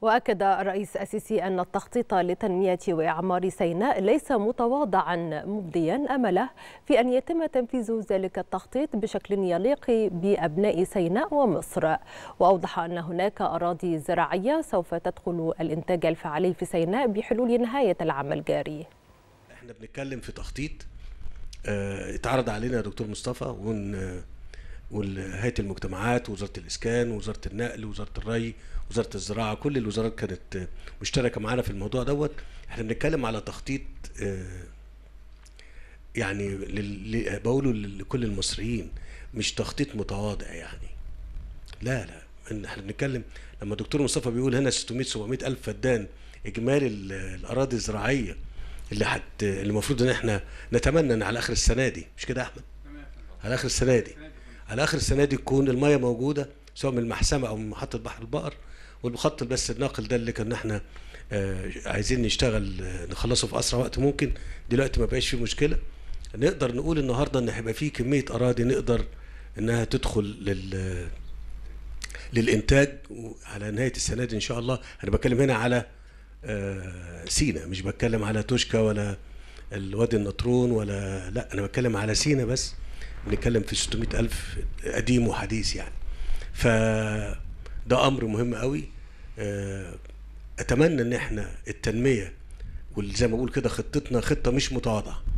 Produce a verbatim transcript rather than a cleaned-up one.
وأكد الرئيس السيسي أن التخطيط لتنمية وإعمار سيناء ليس متواضعا، مبديا أمله في أن يتم تنفيذ ذلك التخطيط بشكل يليق بأبناء سيناء ومصر. وأوضح أن هناك أراضي زراعية سوف تدخل الإنتاج الفعلي في سيناء بحلول نهاية العام الجاري. احنا بنتكلم في تخطيط اتعرض علينا يا دكتور مصطفى ون وهيئه المجتمعات ووزاره الاسكان ووزاره النقل ووزاره الري ووزاره الزراعه، كل الوزارات كانت مشتركه معانا في الموضوع دوت. احنا بنتكلم على تخطيط يعني اللي بقوله لكل المصريين، مش تخطيط متواضع يعني، لا لا احنا بنتكلم لما الدكتور مصطفى بيقول هنا ستمائة سبعمائة الف فدان اجمالي الاراضي الزراعيه اللي حت اللي المفروض ان احنا نتمنى ان على اخر السنه دي، مش كده يا احمد؟ على اخر السنه دي على اخر السنه دي تكون الميه موجوده سواء من المحسمه او من محطه بحر البقر والخط البث الناقل ده اللي كان احنا آه عايزين نشتغل آه نخلصه في اسرع وقت ممكن. دلوقتي ما بقاش فيه مشكله، نقدر نقول النهارده ان هيبقى فيه كميه اراضي نقدر انها تدخل لل للانتاج على نهايه السنه دي ان شاء الله. انا بتكلم هنا على آه سيناء، مش بتكلم على توشكا ولا الوادي النطرون ولا، لا انا بتكلم على سيناء بس، بنتكلم في ستمائة ألف قديم وحديث يعني. فده أمر مهم قوي. أتمنى إن إحنا التنمية واللي زي ما بقول كده خطتنا خطة مش متواضعة.